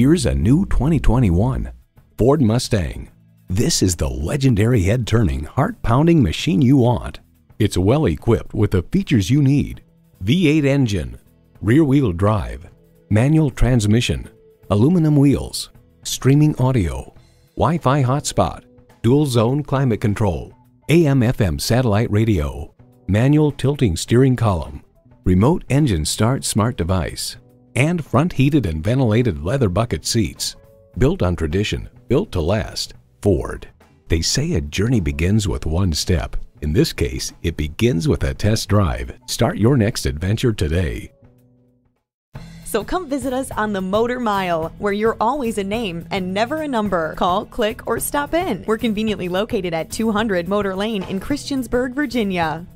Here's a new 2021 Ford Mustang. This is the legendary head-turning, heart-pounding machine you want. It's well equipped with the features you need: V8 engine, rear-wheel drive, manual transmission, aluminum wheels, streaming audio, Wi-Fi hotspot, dual-zone climate control, AM/FM satellite radio, manual tilting steering column, remote engine start smart device, and front heated and ventilated leather bucket seats. Built on tradition, built to last, Ford. They say a journey begins with one step. In this case, it begins with a test drive. Start your next adventure today. So come visit us on the Motor Mile, where you're always a name and never a number. Call, click, or stop in. We're conveniently located at 200 Motor Lane in Christiansburg, Virginia.